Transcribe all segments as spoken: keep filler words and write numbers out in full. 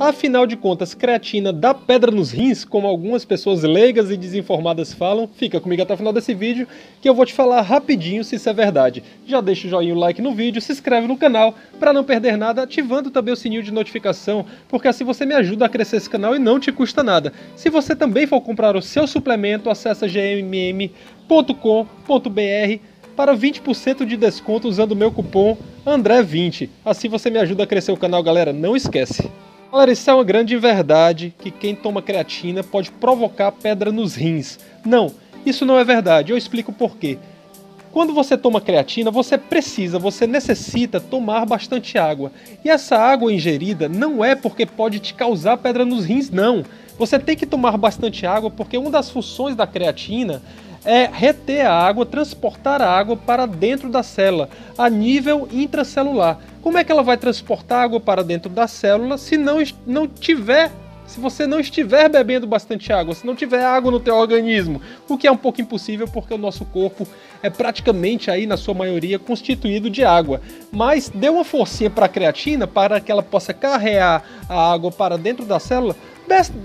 Afinal de contas, creatina dá pedra nos rins, como algumas pessoas leigas e desinformadas falam? Fica comigo até o final desse vídeo, que eu vou te falar rapidinho se isso é verdade. Já deixa o joinha e o like no vídeo, se inscreve no canal para não perder nada, ativando também o sininho de notificação, porque assim você me ajuda a crescer esse canal e não te custa nada. Se você também for comprar o seu suplemento, acessa g m m ponto com ponto b r para vinte por cento de desconto usando o meu cupom André vinte. Assim você me ajuda a crescer o canal, galera, não esquece. Galera, isso é uma grande verdade, que quem toma creatina pode provocar pedra nos rins. Não, isso não é verdade, eu explico por quê. Quando você toma creatina, você precisa, você necessita tomar bastante água. E essa água ingerida não é porque pode te causar pedra nos rins, não. Você tem que tomar bastante água porque uma das funções da creatina é reter a água, transportar a água para dentro da célula, a nível intracelular. Como é que ela vai transportar a água para dentro da célula se não, não tiver, se você não estiver bebendo bastante água, se não tiver água no teu organismo? O que é um pouco impossível porque o nosso corpo é praticamente aí, na sua maioria, constituído de água. Mas dê uma forcinha para a creatina para que ela possa carregar a água para dentro da célula,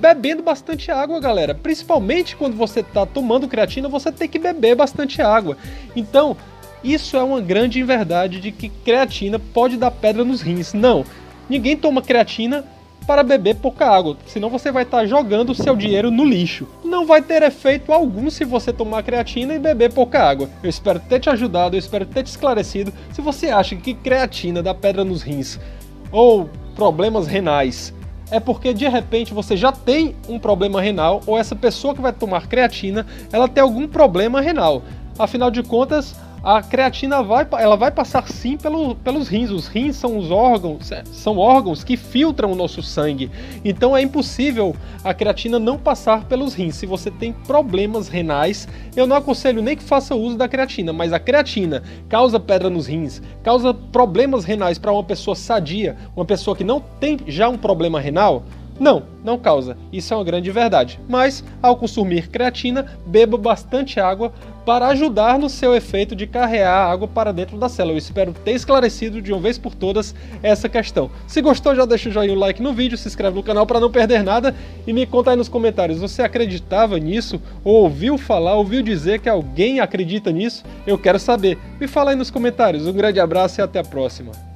bebendo bastante água, galera. Principalmente quando você está tomando creatina, você tem que beber bastante água. Então, isso é uma grande inverdade de que creatina pode dar pedra nos rins. Não, ninguém toma creatina para beber pouca água, senão você vai estar jogando o seu dinheiro no lixo. Não vai ter efeito algum se você tomar creatina e beber pouca água. Eu espero ter te ajudado, eu espero ter te esclarecido. Se você acha que creatina dá pedra nos rins ou problemas renais, é porque de repente você já tem um problema renal, ou essa pessoa que vai tomar creatina, ela tem algum problema renal. Afinal de contas, a creatina vai, ela vai passar sim pelo, pelos rins. Os rins são os órgãos, são órgãos que filtram o nosso sangue. Então é impossível a creatina não passar pelos rins. Se você tem problemas renais, eu não aconselho nem que faça uso da creatina, mas a creatina causa pedra nos rins, causa problemas renais para uma pessoa sadia, uma pessoa que não tem já um problema renal. Não, não causa. Isso é uma grande verdade. Mas, ao consumir creatina, beba bastante água para ajudar no seu efeito de carregar a água para dentro da célula. Eu espero ter esclarecido de uma vez por todas essa questão. Se gostou, já deixa o joinha e o like no vídeo, se inscreve no canal para não perder nada e me conta aí nos comentários, você acreditava nisso? Ou ouviu falar, ouviu dizer que alguém acredita nisso? Eu quero saber. Me fala aí nos comentários. Um grande abraço e até a próxima.